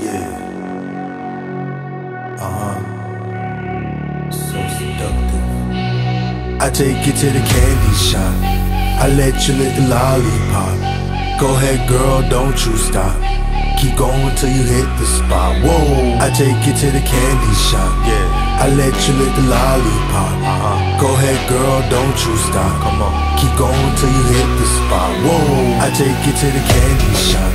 Yeah. So seductive. I take you to the candy shop, I let you lick the lollipop. Go ahead girl, don't you stop, keep going till you hit the spot. Whoa. I take you to the candy shop, yeah, I let you lick the lollipop. Go ahead girl, don't you stop, come on, keep going till you hit the spot. Whoa. I take you to the candy shop.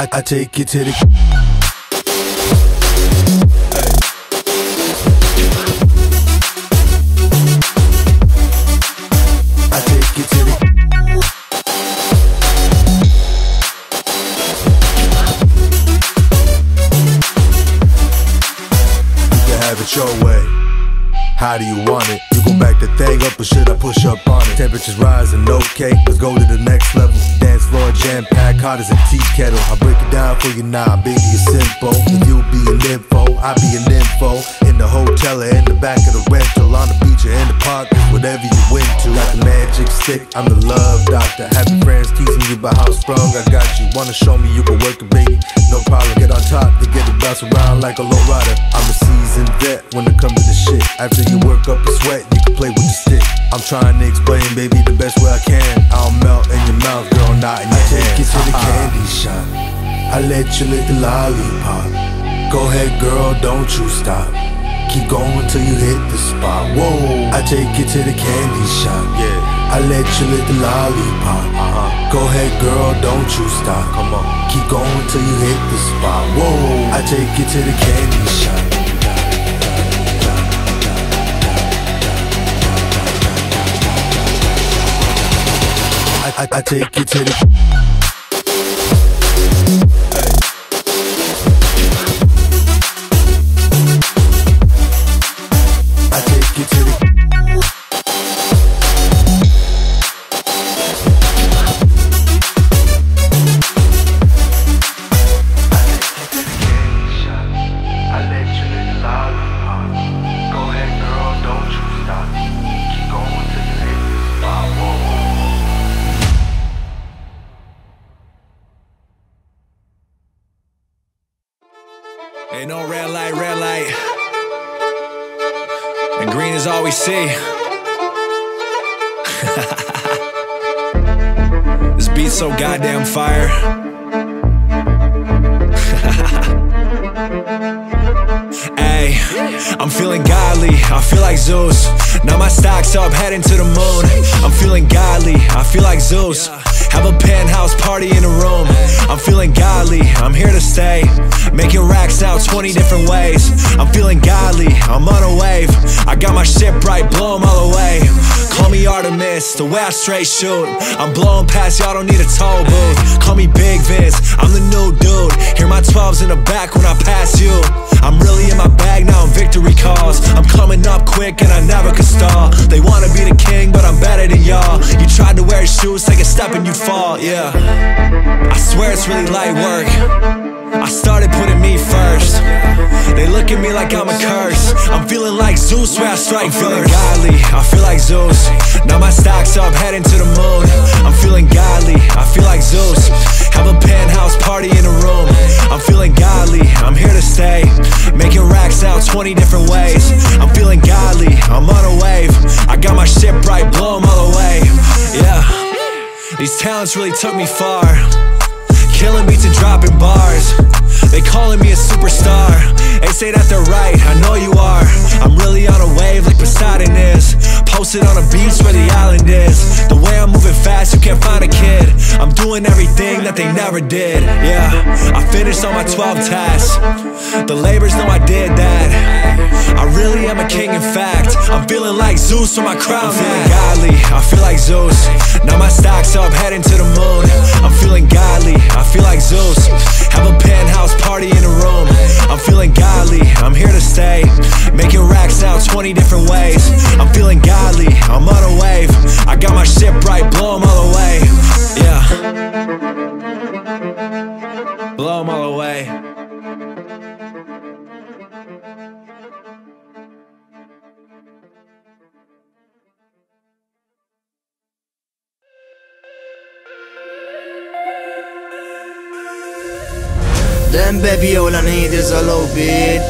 I take you to the your way. How do you want it? You go back the thing up or should I push up on it? Temperatures rising, okay, let's go to the next level. Dance floor jam-packed, hot as a tea kettle. I break it down for you now, baby, it's simple. If you be an info, I be an info. In the hotel or in the back of the rental, on the beach or in the park, whatever you went to. Like a magic stick, I'm the love doctor. Having friends teasing you about how strong I got you. Wanna show me you can work it, baby? No problem, get on top to get it bounce around like a low rider. I'm a seasoned vet when it comes to this shit. After you work up a sweat, you can play with the stick. I'm trying to explain, baby, the best way I can. I'll melt in your mouth, girl, not in your hand. I take you to the candy shop, I let you lick the lollipop. Go ahead, girl, don't you stop, keep going till you hit the spot. Whoa. I take you to the candy shop, yeah, I let you lick the lollipop. Go ahead, girl, don't you stop, come on, keep going till you hit the spot. Whoa. I take you to the candy shop. I take you to the ain't no red light, red light, and green is all we see. This beat's so goddamn fire. Ayy, I'm feeling godly, I feel like Zeus. Now my stock's up, heading to the moon. I'm feeling godly, I feel like Zeus. Have a penthouse party in a room. I'm feeling godly, I'm here to stay. Making racks out 20 different ways. I'm feeling godly, I'm on a wave. I got my shit right, blow 'em all away. Call me Artemis, the way I straight shoot. I'm blowing past, y'all don't need a toll booth. Call me Big Vince, I'm the new dude. Hear my 12s in the back when I pass you. I'm really in my bag now, I'm victory calls. I'm coming up quick and I never can stall. They wanna be the king, but I'm better than y'all. You tried to wear shoes, take a step and you fall, yeah. I swear it's really light work. I started putting me first. They look at me like I'm a curse. I'm feeling like Zeus where I strike first. I'm feeling godly, I feel like Zeus. Now my stock's up, heading to the moon. I'm feeling godly, I feel like Zeus. Have a penthouse party in a room. I'm feeling godly, I'm here to stay. Making racks out 20 different ways. I'm feeling godly, I'm on a wave. I got my shit right, blow 'em all away, yeah. These talents really took me far. Killing beats and dropping bars. They calling me a superstar. They say that they're right, I know you are. I'm really on a wave like Poseidon is. Posted on a beach where the island is. The way I'm moving fast, you can't find a kid. I'm doing everything that they never did, yeah. I finished all my 12 tasks. The labors know I did that. I really am a king, in fact. I'm feeling like Zeus with my crown. I'm feeling godly, I feel like Zeus. Now my stock's up, heading to the moon. I'm feeling godly, I feel like Zeus. Have a penthouse party in a room. I'm feeling godly, I'm here to stay. Making racks out 20 different ways. I'm feeling godly, I'm on a wave. I got my ship right, blow 'em all away, yeah. Blow 'em all away. Then baby, all I need is a little bit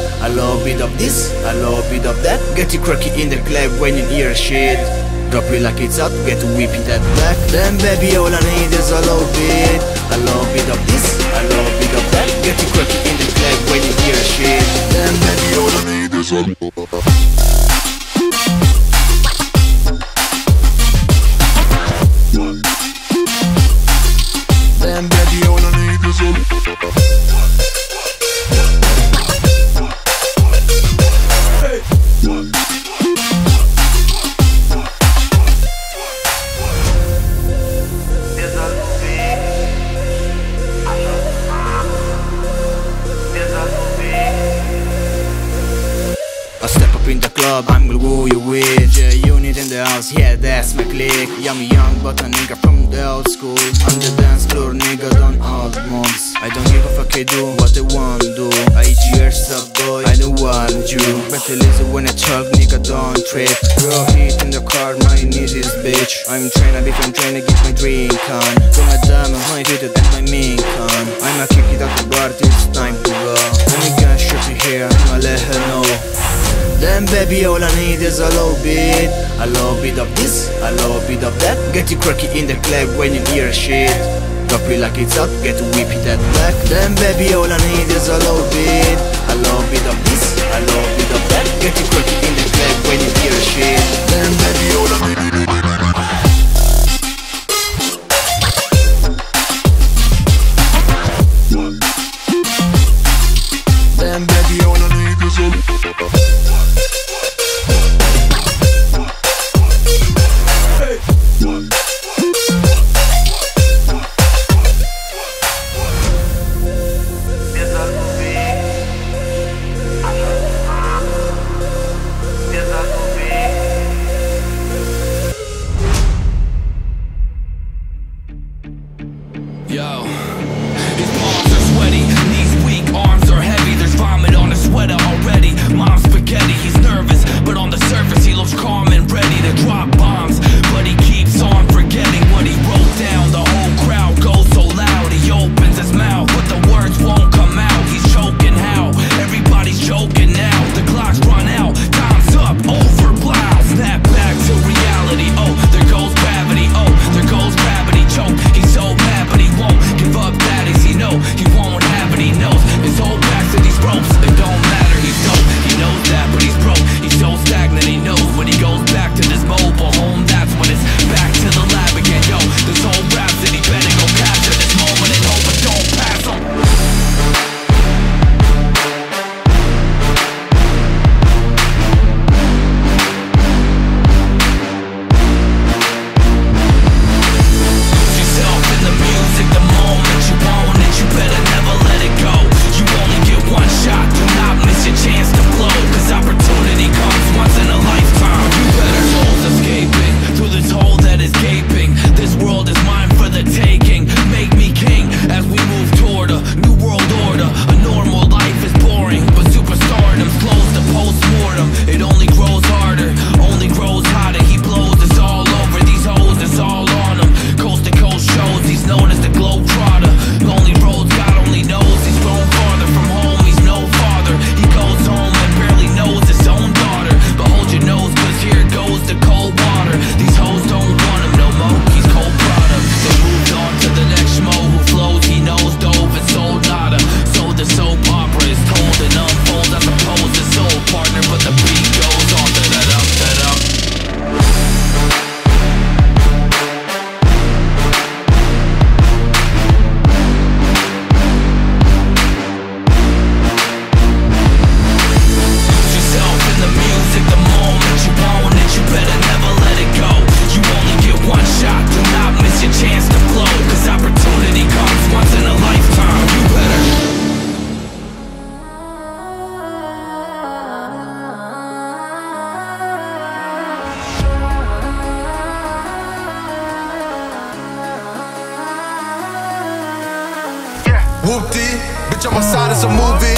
of this, a little bit of that. Get you cracky in the club when you hear shit. Drop it like it's hot, get whippy that back. Then baby, all I need is a little bit of this, a little bit of that. Get you cracky in the club when you hear shit. Then baby, all I need is in the club, I'm gonna woo you with J-Unit in the house, yeah that's my clique. I'm young but a nigga from the old school. On the dance floor, nigga don't hold moms. I don't give a fuck, I do what I want to do. I eat your stuff boy, I don't want you. Better listen when I talk, nigga don't trip. Raw heat in the car, my knees is bitch. I'm trying to beef, I'm trying to get my drink on. Put my diamond, my dude, that's my mink on. I'ma kick it out the bar, it's time to go. Let me get shifty here, I'ma let her know. Then baby, all I need is a little bit of this, a little bit of that. Get you cracky in the club when you hear shit. Drop it like it's hot, get whippy that back. Then baby, all I need is a little bit of this, a little bit of that. Get you cracky in the club when you hear shit. Then baby, all I need is yo. His palms are sweaty, knees weak, arms are heavy. There's vomit on his sweater already. Mom's spaghetti, he's nervous, but on the surface he looks calm and ready to drop bombs. But he keeps on forgetting what he wrote down. The whole crowd goes so loud. He opens his mouth, but the words won't come out. He's choking how? Everybody's choking now. The clock's run out, time's up, over, blow. Snap back to reality, oh, there goes gravity, oh, there goes gravity. Choke, he's so mad, but he won't give up that as he know he won't have it, he knows his whole back to these ropes. It don't matter, he's dope, he knows that, but he's broke. He's so stagnant, he knows when he goes back to this mobile home, that's when it's back to the lab again. Yo, this whole rhapsody better go capture this moment and hope it don't pass him. Whoop-dee, bitch, I'm outside, it's a movie.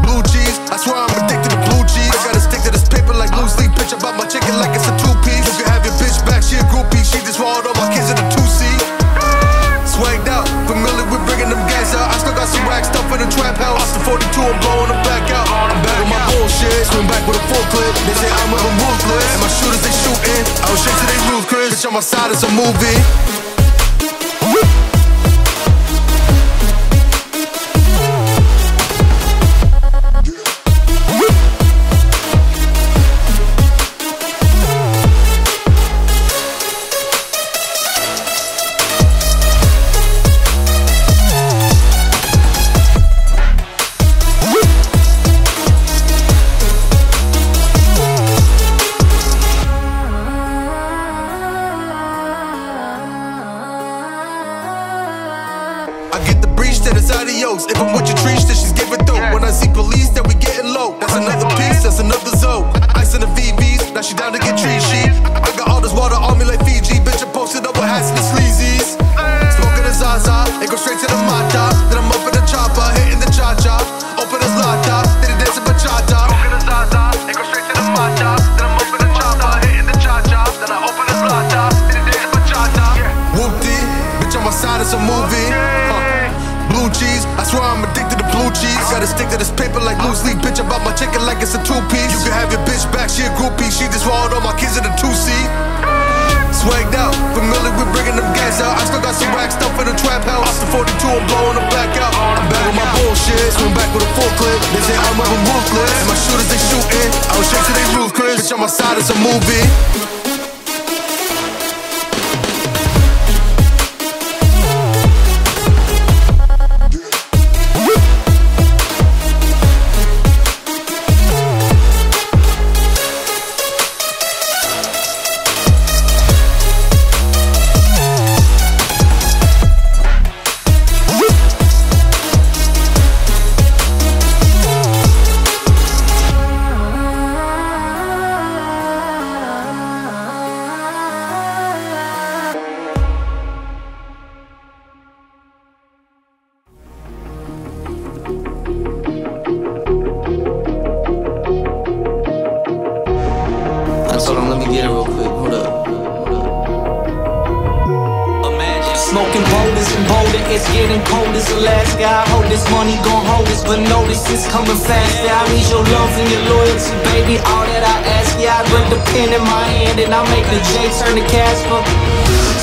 Blue cheese, I swear I'm addicted to blue cheese. I gotta stick to this paper like loose leaf. Bitch, I bought my chicken like it's a two-piece. You can have your bitch back, she a groupie. She just swallowed all my kids in a two-seat. Swagged out, familiar with bringing them gas out. I still got some rack stuff I'm Chris, bitch on my side, it's a movie. That it's adios. If I'm with your trees, that she's giving through. When I see police, that we getting low. That's another piece, that's another zone. Ice in the VVs, now she down to get tree sheet. I got all this water on me like Fiji. Bitch, I posted up with hats and the sleazies. Smoking the Zaza, it goes straight to the mata. Then I'm up in the chopper, hitting the cha-cha. Open his lata, then he dancing bachata. Smoking the Zaza, it goes straight to the mata. Then I'm up in the chopper, hitting the cha-cha. Then I open his lata, then he dancing bachata. Whoop-dee, bitch on my side, it's a movie. Blue cheese, I swear I'm addicted to blue cheese. I gotta stick to this paper like loose leaf. Bitch, I bought my chicken like it's a two-piece. You can have your bitch back, she a groupie. She just wanted all my kids in a two-seat. Swagged out, familiar with bringing them gas out. I still got some rack stuff in the trap house. Off the 42, I'm blowing them back out. I'm back with my bullshit, swing back with a full clip. They say I'm rapping ruthless, and my shooters they shooting. I was chasing they roof, Chris. Bitch, on my side, it's a movie. Hold on, let me get it real quick. Hold up. Imagine smoking boulders and bolder. It's getting cold as Alaska. I hope this money gon' hold us, but notice it's coming faster. I need your love and your loyalty, baby. All that I ask, yeah. I grip the pen in my hand and I make the J turn to Casper.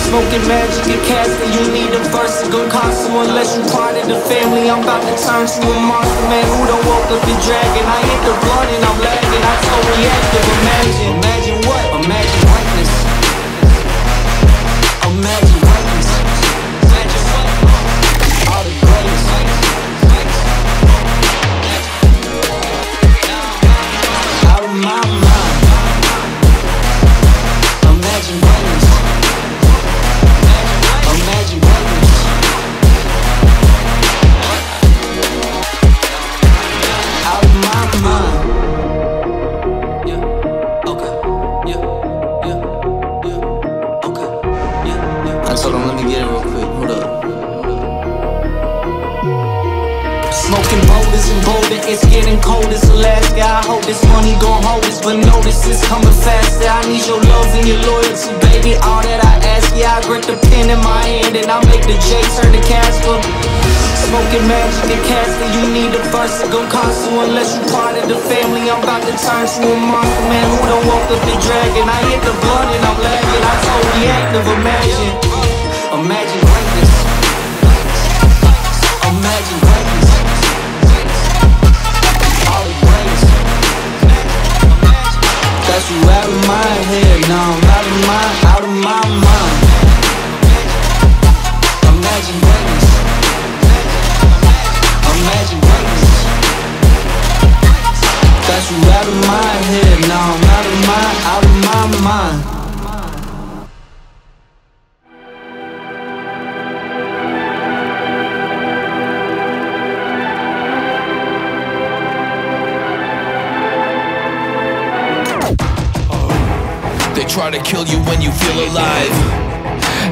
Smoking magic and casting. You need a verse, it's gon' cost you. Unless you part of the family, I'm about to turn to a monster. Man, who done woke up the dragon? I hit the blunt and I'm lagging. I'm so reactive. Imagine. Imagine whiteness. Imagine whiteness. Imagine whiteness. All the greatness. Out of my mind. Imagine whiteness. Imagine whiteness. Out of my mind. Yeah. Okay. Hold on, let me get it real quick. Hold up. Smoking boulders and bolder. It's getting cold as Alaska. I hope this money gon' hold us, but notice it's coming faster. I need your love and your loyalty, baby. All that I ask, yeah. I grip the pen in my hand and I make the J turn to Casper. Smoking magic and casting. You need a verse, it's gon' cost you. Unless you part of the family, I'm about to turn to a monster. Man, who done woke up the dragon? I hit the blunt and I'm lagging. I'm so reactive. Imagine. Imagine greatness. Imagine greatness. All the greatness. Got you out of my head, now I'm out of my mind. Imagine greatness. Imagine greatness. Got you out of my head, now I'm out of my mind. Try to kill you when you feel alive.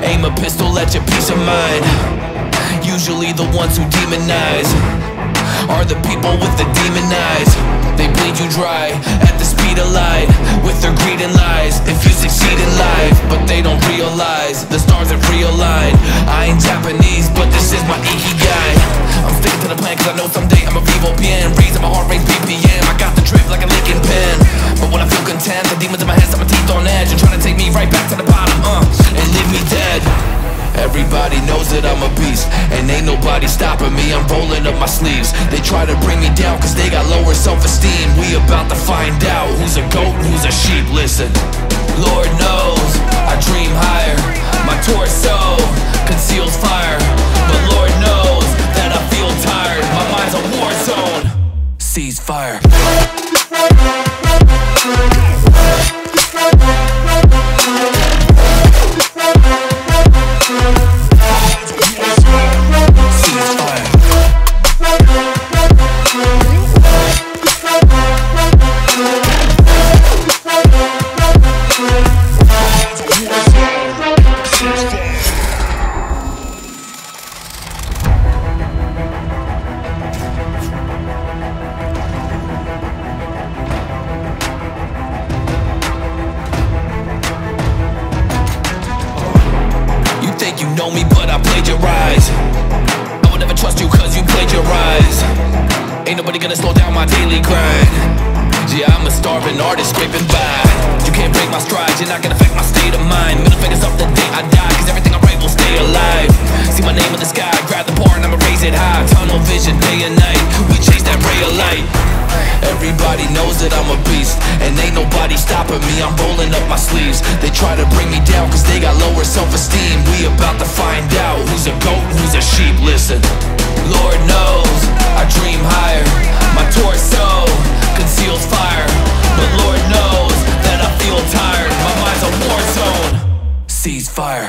Aim a pistol at your peace of mind. Usually the ones who demonize are the people with the demon eyes. They bleed you dry at the speed of light with their greed and lies. If you succeed in life, but they don't realize the stars have realigned. I ain't Japanese, but this is my ikigai. I'm sticking to the plan cause I know someday I'ma be OPN. Raising my heart rate BPM. I got the drip like a Lincoln pen, but when I feel intent. The demons in my head set my teeth on edge and trying to take me right back to the bottom, and leave me dead. Everybody knows that I'm a beast, and ain't nobody stopping me, I'm rolling up my sleeves. They try to bring me down cause they got lower self-esteem. We about to find out who's a goat and who's a sheep. Listen, Lord knows I dream higher. My torso conceals fire, but Lord knows that I feel tired. My mind's a war zone. Cease fire. You know me, but I played your rise. I will never trust you cause you played your rise. Ain't nobody gonna slow down my daily grind. Yeah, I'm a starving artist scraping by. You can't break my stride, you're not gonna affect my state of mind. Middle fingers up the day I die, cause everything I write will stay alive. See my name in the sky, grab the bar and I'ma raise it high. Tunnel vision day and night, we chase that ray of light. Everybody knows that I'm a beast, and ain't nobody stopping me, I'm rolling up my sleeves. They try to bring me down cause they got lower self-esteem. We about to find out who's a goat and who's a sheep. Listen, Lord knows I dream higher. My torso conceals fire, but Lord knows that I feel tired. My mind's a war zone. Cease fire.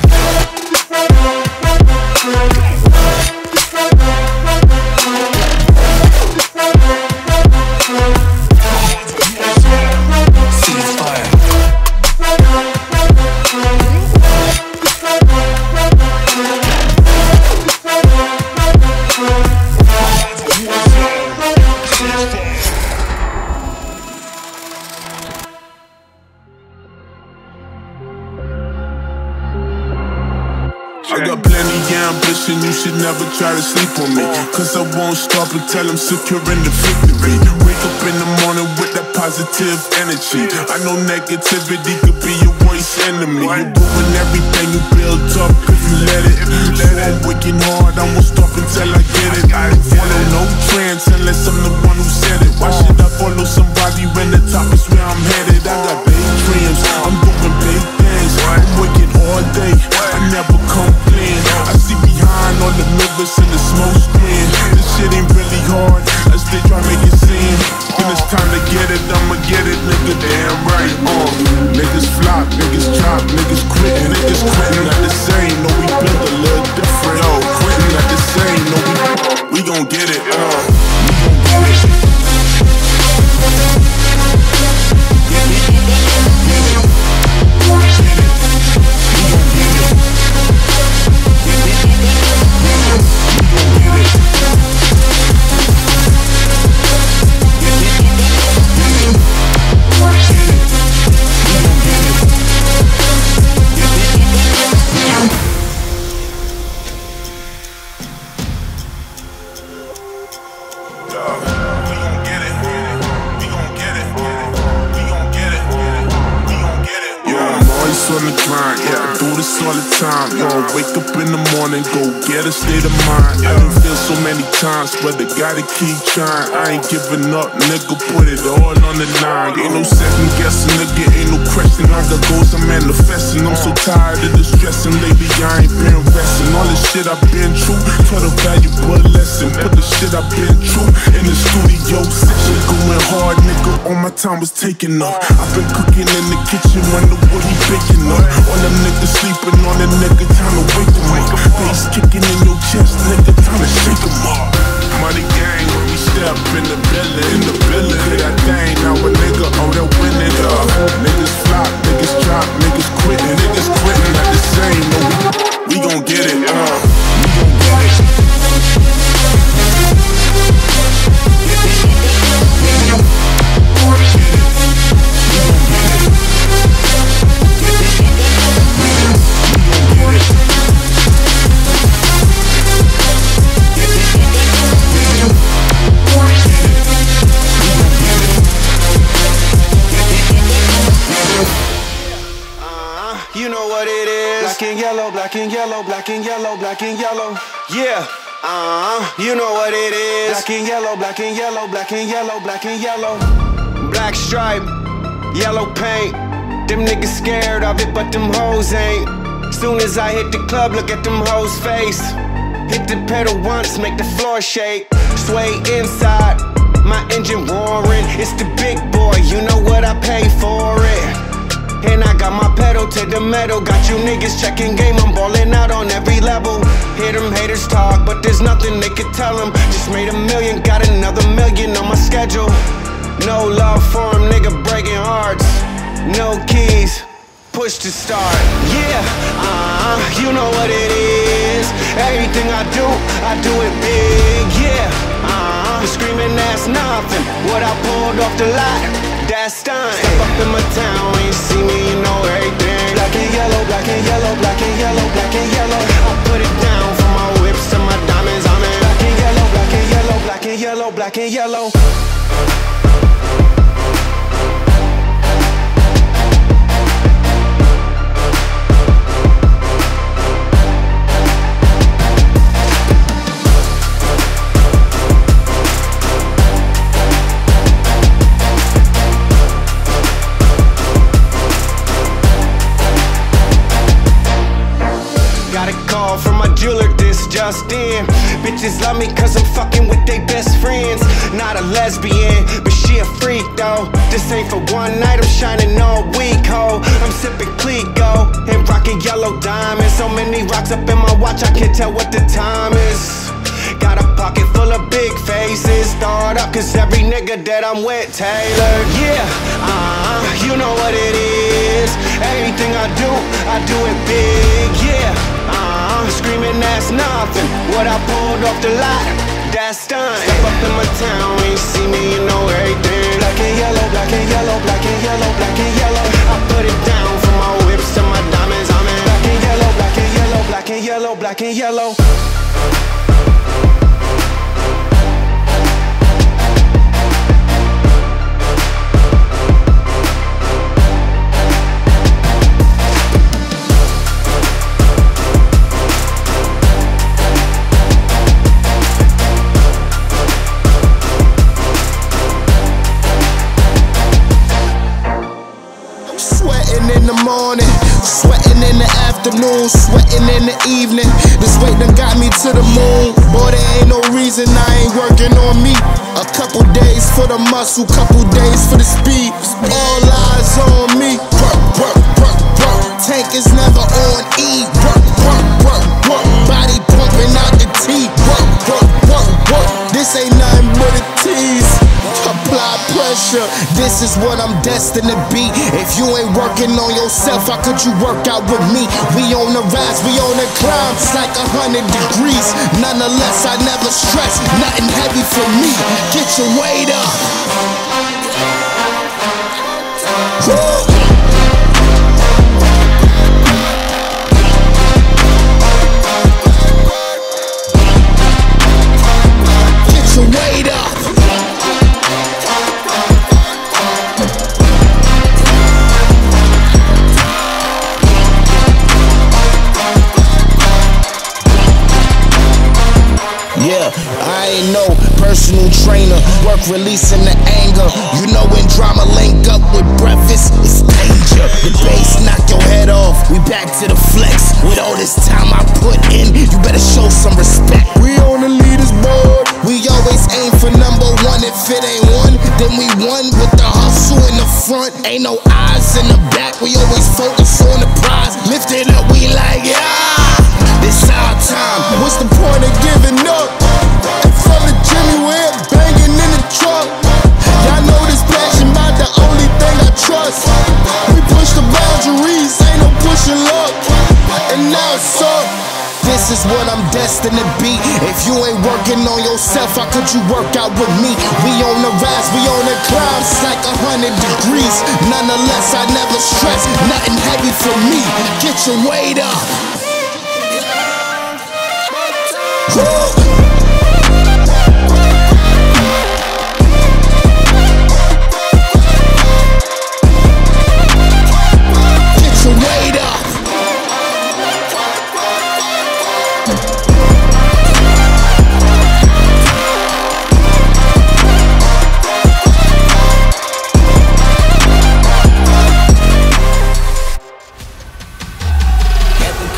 I got plenty ambition, you should never try to sleep on me. Cause I won't stop until I'm securing the victory. Wake up in the morning with that positive energy. I know negativity could be your worst enemy. You ruin everything you build up if you let it. So I'm working hard, I won't stop until I get it. I don't follow no trends unless I'm the one who said it. Why should I follow somebody when the top is where I'm headed? I got big dreams, I'm doing big things. I'm working all day, I never come. I see behind all the mirrors and the smoke screen. This shit ain't really hard, as they try make it seem. When it's time to get it, I'ma get it, nigga, damn right. Niggas flop, niggas drop, niggas quit, niggas quitting not the same, no we built a little different. Yo, quitting not the same, no we gon' get it, on the grind, yeah, I do this all the time. Yo, wake up in the morning, go get a state of mind. I done feel so many times, but I gotta keep trying. I ain't giving up, nigga, put it all on the line. Ain't no second guessing, nigga, ain't no question. I got goals, I'm manifesting. I'm so tired of the stressing, lately I ain't been resting. All this shit I've been through, taught a valuable lesson. Put the shit I've been through in the studio session. Going hard, nigga, all my time was taken up. I've been cooking in the kitchen, wonder what he baking. All them niggas sleeping, all them niggas time to wake them up. Face kicking in your chest, nigga, time to shake them up. Money gang, when we step in the building, hit that thing, now a nigga, oh, they're winning up. Niggas flop, niggas drop, niggas quitting, not the same, no, we gon' get it, we gon' get it. You know what it is. Black and yellow, black and yellow, black and yellow, black and yellow. Yeah, you know what it is. Black and yellow, black and yellow, black and yellow, black and yellow. Black stripe, yellow paint. Them niggas scared of it, but them hoes ain't. Soon as I hit the club, look at them hoes' face. Hit the pedal once, make the floor shake. Sway inside, my engine roaring. It's the big boy, you know what I pay for it. And I got my pedal to the metal. Got you niggas checking game, I'm balling out on every level. Hear them haters talk, but there's nothing they could tell them. Just made $1 million, got another $1 million on my schedule. No love for them, nigga breaking hearts. No keys, push to start. Yeah, you know what it is. Everything I do it big. Yeah, screaming that's nothing. What I pulled off the lot, that's done. Step up in my town, ain't see me, you know everything. Black and yellow, black and yellow, black and yellow, black and yellow. I put it down for my whips and my diamonds. I'm in black and yellow, black and yellow, black and yellow, black and yellow. Got a call from my jeweler, this just in. Bitches love me cause I'm fucking with they best friends. Not a lesbian, but she a freak though. This ain't for one night, I'm shining all week, ho. I'm sipping Clego and rocking yellow diamonds. So many rocks up in my watch, I can't tell what the time is. Got a pocket full of big faces. Start up cause every nigga that I'm with Taylor. Yeah, you know what it is. Everything I do it big, yeah. Screaming that's nothing. What I pulled off the lot, that's done. Step up in my town, ain't see me, you know everything. Black and yellow, black and yellow, black and yellow, black and yellow. I put it down for my whips and my diamonds. I'm in black and yellow, black and yellow, black and yellow, black and yellow. Sweating in the morning, sweating in the afternoon, sweating in the evening. This weight done got me to the moon. Boy, there ain't no reason I ain't working on me. A couple days for the muscle, couple days for the speed. All eyes on me. Work, work, work, work. Tank is never on E. Work, work, work, work. Body pumping out the T. Work, work, work, work. This ain't nothing but a tease. Apply pressure, this is what I'm destined to be. If you ain't working on yourself, how could you work out with me? We on the rise, we on the climb, it's like 100 degrees. Nonetheless, I never stress, nothing heavy for me. Get your weight up. Woo! I ain't no personal trainer, work releasing the anger. You know when drama link up with breakfast, it's danger. The bass knock your head off, we back to the flex. With all this time I put in, you better show some respect. We on the leaders board, we always aim for #1. If it ain't one, then we won. With the hustle in the front, ain't no eyes in the back. We always focus on the prize, lift it up, we like yeah. This our time, what's the point of giving up? This is what I'm destined to be. If you ain't working on yourself, how could you work out with me? We on the rise, we on the climb, it's like 100 degrees. Nonetheless, I never stress, nothing heavy for me. Get your weight up. Woo! Get your weight up.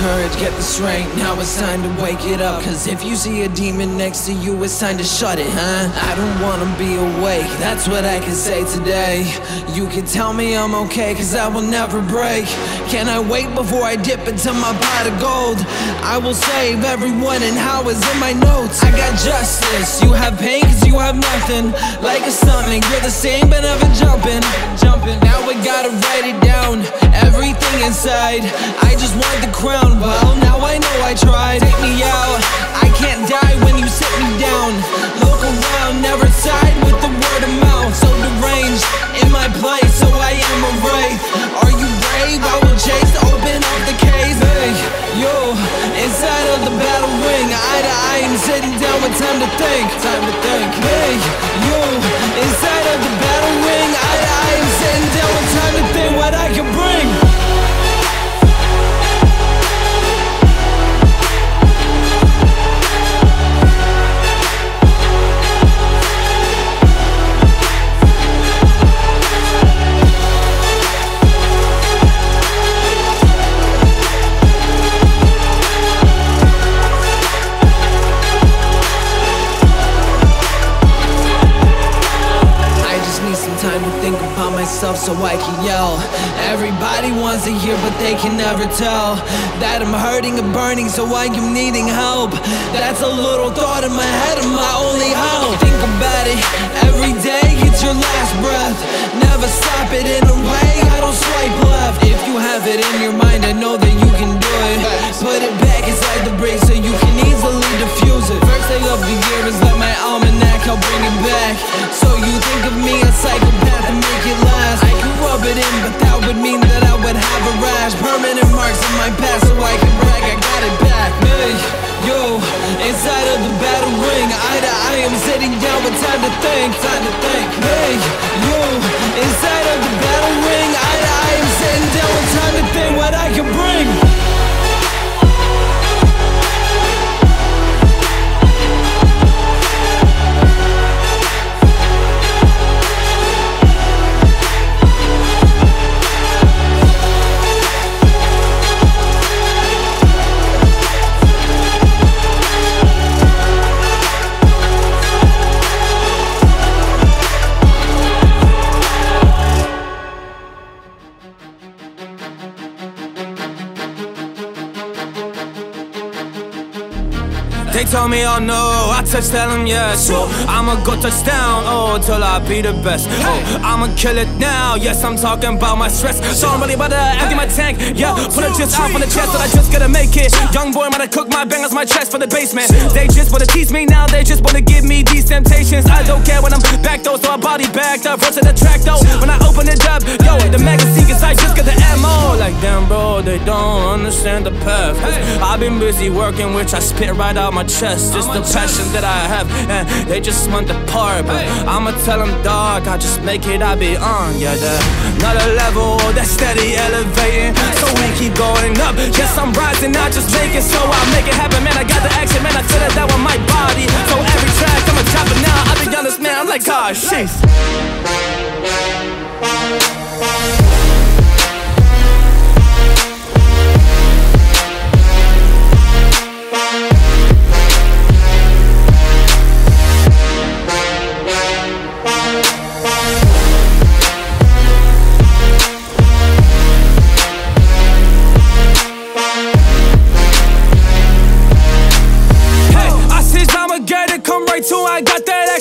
courage, get the strength. Now it's time to wake it up, cause if you see a demon next to you, it's time to shut it, huh? I don't wanna be awake, that's what I can say today. You can tell me I'm okay, cause I will never break. Can I wait before I dip into my pot of gold? I will save everyone and how is in my notes. I got justice, you have pain cause you have nothing. Like a stomach, you're the same but never jumping. Now we gotta write it down, everything inside. I just want the crown, well now I know I tried. Take me out, I can't die when you sit me down. Look around, never side with the word of mouth. So deranged, in my place, so I am a wraith. Are you brave? I will chase, open up the case. Hey, yo, inside of the battle ring, eye to eye, I'm sitting down with time to think. Hey, yo, inside of the battle ring, eye to eye, I'm sitting down with time to think what I can bring. So I can yell. Everybody wants to hear but they can never tell that I'm hurting and burning, so I am needing help. That's a little thought in my head of my only hope. Think about it every day, it's your last breath. Never stop it in a way, I don't swipe left. If you have it in your mind, I know that you can do it. Put it back inside the brick so you can easily diffuse it. First day of the year is like my almanac, I'll bring it back. So you think of me a psychopath and make it last. I could rub it in, but that would mean that I would have a rash. Permanent marks in my past, so I can brag I got it back. Hey, yo, inside of the battle ring, eye to eye, I'm sitting down with time to think. Hey, yo, inside of the battle ring, eye to eye, I'm sitting down with time to think what I can bring. They told me, oh no, I touched, tell them yes. So I'ma go touchdown, oh, till I be the best. Oh, I'ma kill it now, yes, I'm talking about my stress. So I'm really about to empty my tank, yeah. Put a chips out on the chest, but I just gotta make it. Young boy, I'm gonna cook my bangers, my chest for the basement. They just wanna tease me now, they just wanna give me these temptations. I don't care when I'm back though, so I body bagged. I verse of the track though, when I open it up, yo, the magazine, cause I just got the ammo. Like, damn bro, they don't understand the path. I've been busy working, which I spit right out my chest, just the passion that I have, and they just want the part, but I'ma tell them, dog, I just make it, I be on, yeah, that another level, that's steady elevating, so we keep going up, yes, I'm rising, I just make it, so I make it happen, man, I got the action, man, I feel that with my body, so every track, I'ma drop it now, I be honest, man, I'm like, oh, shit.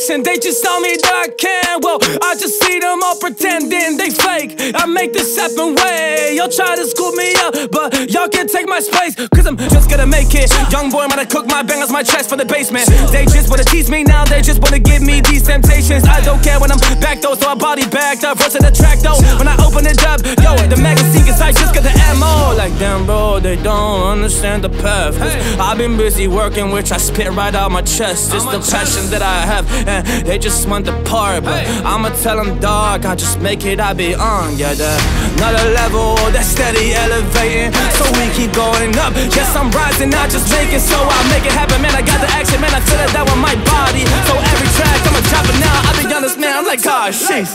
They just tell me that I can, well, I just see them all pretending they fake. I make this happen way, y'all try to scoop me up, but y'all can't take my space, cause I'm just gonna make it. Young boy, I'm gonna cook my bangers, my chest for the basement. They just wanna tease me now, they just wanna give me these temptations. I don't care when I'm back though, so I body bagged. I verse of the track though, when I open it up, yo, the magazine, cause I just got the ammo. Like, damn bro, they don't understand the path. I've been busy working, which I spit right out my chest. It's the passion that I have, and they just want the part, but I'ma tell them, dog, I just make it, I be on, yeah, that another level, that's steady elevating, so we keep going up, yes, I'm rising, I just make it, so I make it happen, man, I got the action, man, I feel that with my body, so every track, I'ma drop it now, I be honest, man, I'm like, oh, shit.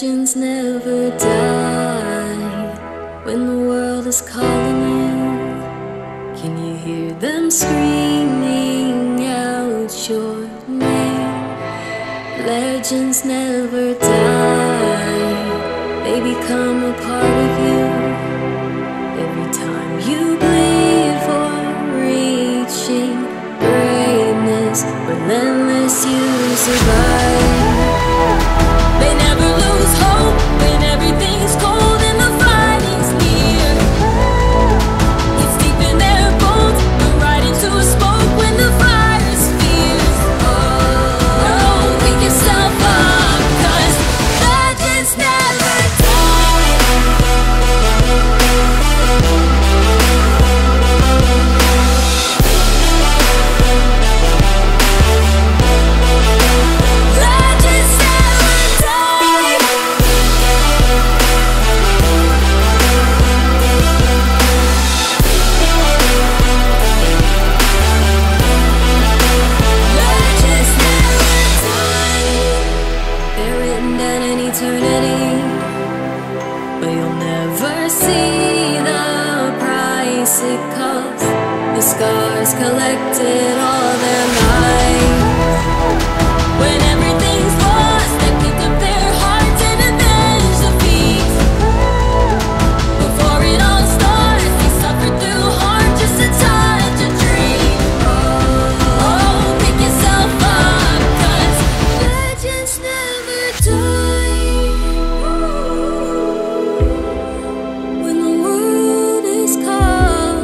legends never die. When the world is calling you, can you hear them screaming out your name? Legends never die. They become a part of you every time you bleed for reaching greatness. Relentless, you survive. They never lose hope when everything's cold and the fighting's near. It's deep in their bones, but right into a smoke when the fire's fierce. Oh, no, pick yourself up, 'cause legends never collected all their lives. When everything's lost, they pick up their hearts and avenge the feast. Before it all starts, they suffer through harm just to touch a dream. Oh, pick yourself up, 'cause legends never die. When the world is cold,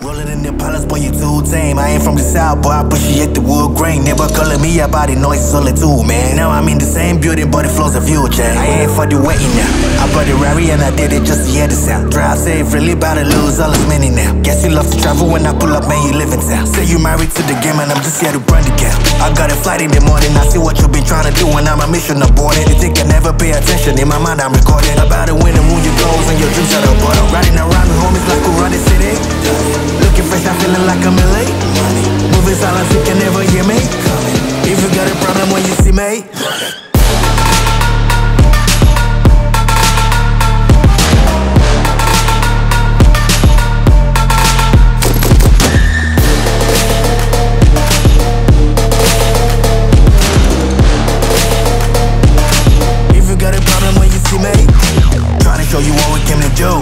rolling in the palace, boy, you too tame. I ain't from the south, but I appreciate the wood grain. Never calling me about it, no, it's only two, man. Now I'm in the same building, but it flows a view chain. I ain't for the waiting now. I bought a Rari and I did it just to hear the sound. Drive safe, really about to lose all this money now. Guess you love to travel when I pull up, man, you live in town. Say you married to the game and I'm just here to burn the gap. I got a flight in the morning, I see what you been trying to do and I'm a mission aborted. You think I never pay attention, in my mind I'm recording about it when the moon your goals and your dreams are the bottom. Riding around with homies like we run the city. Looking fresh, I'm feeling like I'm in late. Moving silence, you can never hear me. If you got a problem when you see me, if you got a problem when you see me, trying to show you what we came to do.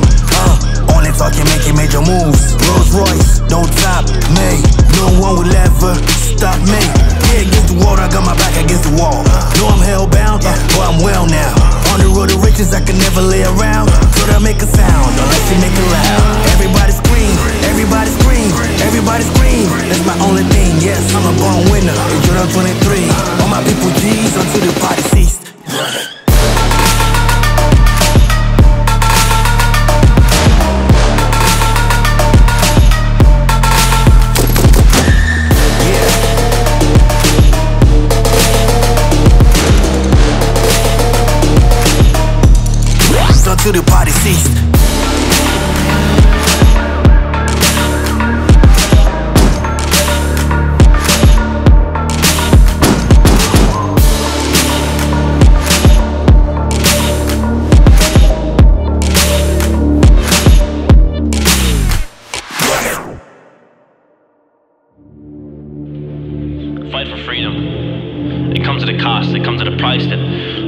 Only talking, making major moves. Rolls Royce, don't top me. No one will ever stop me. Yeah, against the wall, I got my back against the wall. No, I'm hellbound, but I'm well now. On the road to riches, I can never lay around. Could I make a sound, unless you make it loud? Everybody scream, everybody scream, everybody scream. That's my only thing, yes, I'm a born winner. In Jordan 23, all my people G's until the party ceased. To the party ceased.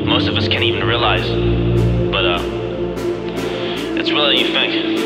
most of us can't even realize. But it's realer than you think.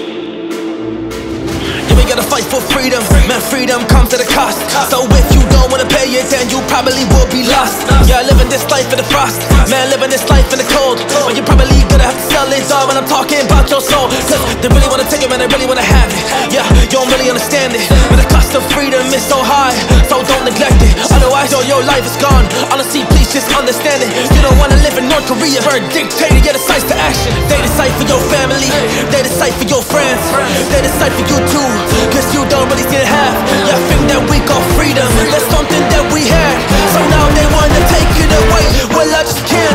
Gotta fight for freedom, man, freedom comes at a cost. So if you don't wanna pay it, then you probably will be lost. Yeah, living this life in the frost, man, living this life in the cold. But you're probably gonna have to sell it all when I'm talking about your soul. Cause they really wanna take it, man, they really wanna have it. Yeah, you don't really understand it, but the cost of freedom is so high, so don't neglect it. Otherwise, yo, your life is gone. Honestly, please just understand it. You don't wanna live in North Korea, where a dictator yet decides to action. They decide for your family, they decide for your friends, they decide for you too. Cause you don't really see it half. You think that we got freedom, that's something that we had. So now they wanna take it away. Well, I just can't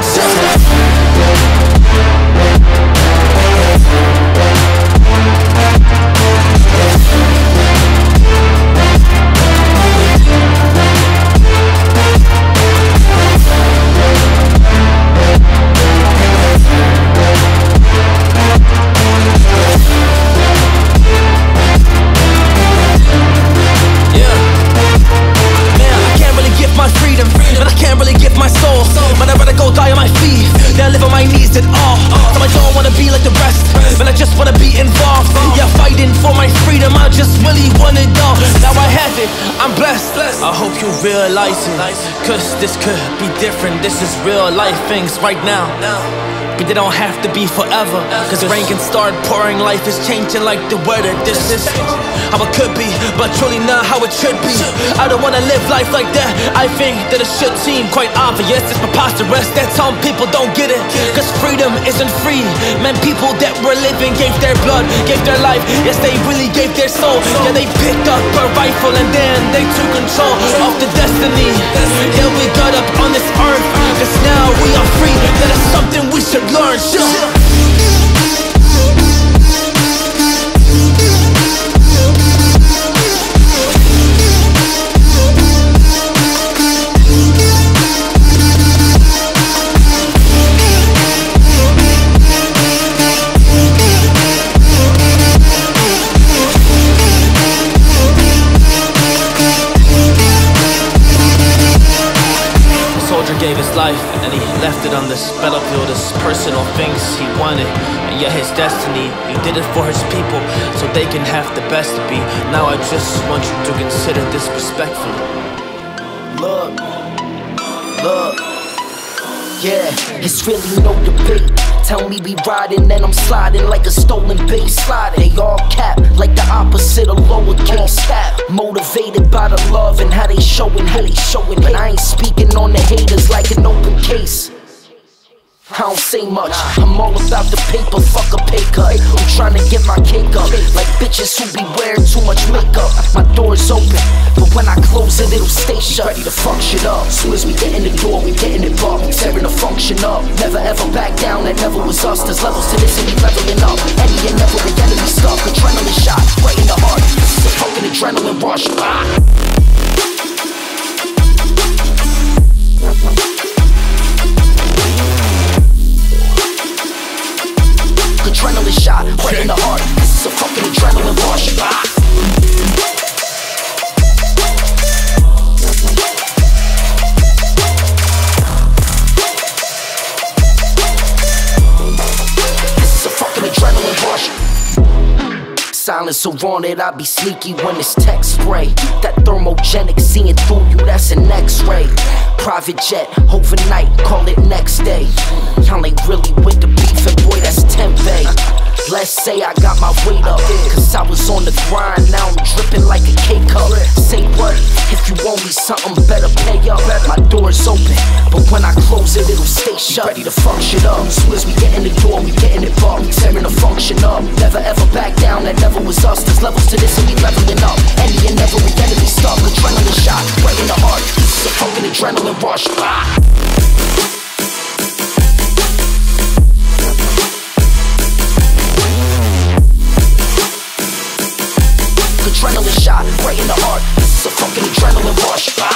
at all. So I don't wanna be like the rest, but I just wanna be involved. Yeah, fighting for my freedom, I just really want it all. Now I have it, I'm blessed. I hope you realize it, cause this could be different. This is real life things right now, but they don't have to be forever. Cause rain can start pouring, life is changing like the weather. This is how it could be, but truly not how it should be. I don't wanna live life like that. I think that it should seem quite obvious, it's preposterous that some people don't get it. Cause freedom isn't free. Man, people that were living gave their blood, gave their life. Yes, they really gave their soul. Yeah, they picked up a rifle and then they took control of the destiny. Yeah, we got up on this earth, cause now we are free. That is something we should learn. Gave his life and he left it on this battlefield, his personal things he wanted, and yet his destiny, he did it for his people so they can have the best to be. Now I just want you to consider this respectfully. Look, yeah, it's really no debate. Tell me we riding and I'm sliding like a stolen base slide. They all cap like the opposite of lowercase cap. Motivated by the love and how they showing hate, showing hate. I ain't speaking on the haters like an open case. I don't say much, I'm all about the paper, fuck a pay cut. I'm trying to get my cake up, like bitches who be wearing too much makeup. My door's open, but when I close it, it'll stay shut. Ready to fuck shit up, soon as we get in the door, we getting it bugged. We tearing the function up, never ever back down, that never was us. There's levels to this and we leveling up, any and never the enemy stuff. Adrenaline shot, right in the heart, this is a fucking adrenaline rush. Adrenaline shot, right in the heart. This is a fucking adrenaline rush. This is a fucking adrenaline rush. Silence so on it, I be sneaky when it's tech spray. That thermogenic seeing through you, that's an X-ray. Private jet, overnight, call it next day. Y'all ain't really with the beef, and boy, that's tempeh. Let's say I got my weight up, cause I was on the grind, now I'm dripping like a K-cup. Say what, if you want me something, better pay up. My door's open, but when I close it, it'll stay shut. Ready to fuck shit up, soon as we get in the door, we getting it bugged. We tearing the function up, never ever back down, that never was us. There's levels to this and we leveling up, any and never we enemy stuff. Adrenaline shot, right in the heart, this is a fucking adrenaline rush. Adrenaline shot, right in the heart, this is a fucking adrenaline rush.